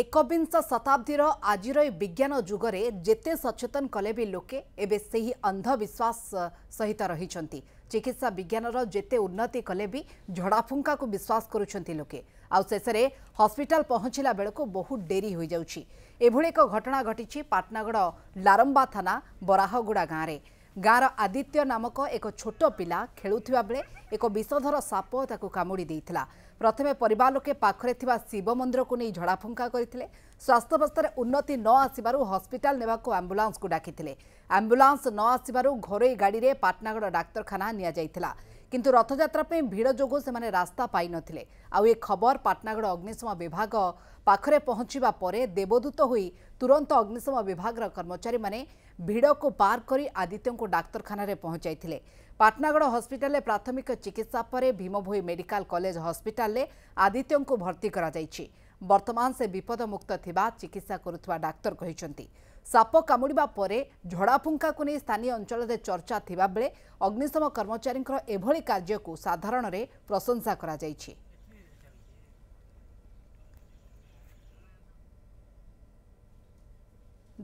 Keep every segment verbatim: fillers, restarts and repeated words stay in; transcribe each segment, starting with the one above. एकविंश शताब्दीर आजिर ए विज्ञान जुगरे जेते सचेतन कले भी लोके एबे सही अंधविश्वास सहित रही चिकित्सा विज्ञानर जेते उन्नति कले भी झड़ाफुंका को विश्वास करुछंती लोके आउ शेषे हस्पिटाल पहुँचला बेलू बहुत डेरी हो जाउछि। एभुळे एक घटना घटी पाटनागढ़ लारंबा थाना बराहगुड़ा गाँव गाँवर आदित्य नामक एक छोट पिला खेलुवा बेले एक विषधर साप ताकू कामुड़ी देइथिला। प्रथमे परिवार लोके पाखरे थिबा शिव मंदिर को नहीं झड़ाफुंका करथिले। स्वास्थ्यावस्था उन्नति न आसिबारु हस्पिटाल नेबाको आम्बुलांस को डाकिथिले। आम्बुलांस न आसिबारु घरोई गाड़ी रे पाटनागढ़ डाक्तरखाना निया जाइथिला, किंतु रथयात्रा पे भीड़ जोगो सेमाने रास्ता पाई नथिले। आउ ए खबर पाटनागढ़ अग्निशम विभाग पाखरे पहुंचीबा परे देवदूत होई तुरंत अग्निशम विभाग कर्मचारी माने भीड़ को पार करी आदित्य को डाक्तरखाना रे पहुंचाइथिले। पाटनागढ़ हस्पिटाल प्राथमिक चिकित्सा पर Bhimbhoi medical college hospital Aditya को भर्ती करा जाइछि। वर्तमान से विपद मुक्त थिबा चिकित्सा करुवा डाक्तर कहिसेंती। साप कामुड़ा पर झड़ाफुंका को नहीं स्थानीय अंचल में चर्चा थिबा बेले अग्निशम कर्मचारी एभली कार्य को साधारण रे प्रशंसा करा जाइछि।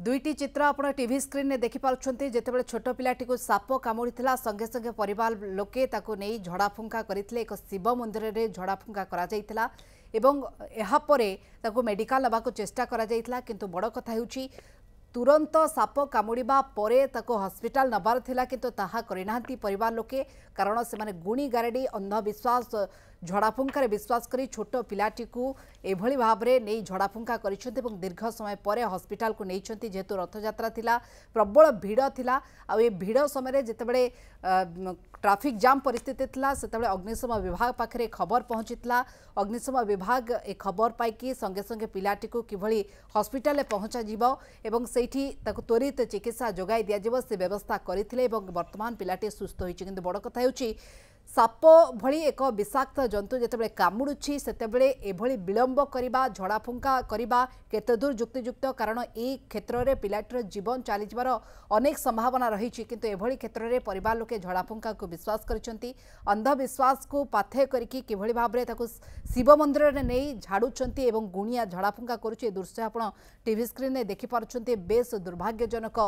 दुईटी चित्र आप टीवी स्क्रीन में देखी पार्टी जितेबाला छोट पिलाटी को साप कामुड़ी संगे संगे परिवार लोके ताको नहीं झड़ाफुंका करते। एक शिव मंदिर रे झड़ाफुंका करा एवं यापे ताको मेडिकल नवाक चेष्टा करा, किंतु बड़ कथा होउछि तुरंत साप कामुड़ा पर हस्पिटाल नबार थिला, किंतु ताहा करिनांती परिवार लोके, कारण से गुणी गारेडी अंधविश्वास झड़ाफुंकार विश्वास करी छोट पिलाटी को एभली भाव में नहीं झड़ाफुंका करिसेंती। दीर्घ समय पर हस्पिटाल को नहींचंती, जेहेतु रथयात्रा थिला, प्रबल भीड़ थिला। आ ए भीड़ समय जितेबाला ट्राफिक जाम परिस्थिति थिला सेतेबाले अग्निशम विभाग पाखरे खबर पहुंचीतिला। अग्निशम विभाग ए खबर पाई संगे संगे पिलाटी को किभली हस्पिटाल पहुँचा जिवो एवं सेठी ताकु त्वरित चिकित्सा जोगाई दिया जिवो से व्यवस्था करिथिले एवं वर्तमान पिलाटी सुस्थ होइछि। किंतु बड़ कथा होउछि साप भली एक विषाक्त जंतु जितेबाला कामुड़ुछि सेतेबाला एभली विलंब करिबा झड़ाफुंका करिबा केते दूर जुक्तियुक्त, कारण ए क्षेत्र में पिलाटीर जीवन चली जिवार अनेक संभावना रहिछि। किंतु एभली क्षेत्र में परिवार लोके झड़ाफुंका को विश्वास करिसेंती। अंधविश्वास को पाथे करिकि किभली भाव में ताकु शिव मंदिर रे नै झाड़ुछंती एवं गुणिया झड़ाफुंका करुछि। दृश्य आपण टीवी स्क्रीन रे देखि पारुछंती। बेस दुर्भाग्यजनक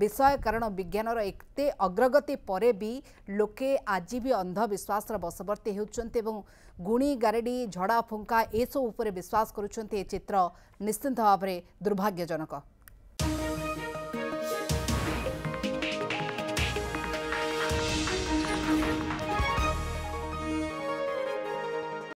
विषय, कारण विज्ञानर एते अग्रगति परे भी लोके आज भी अंधविश्वास बशवर्ती होउछंती एवं गुणी गारेडी झड़ाफुंका एसबू विश्वास करुछंती। चित्र निश्चिंत भाव में दुर्भाग्यजनक।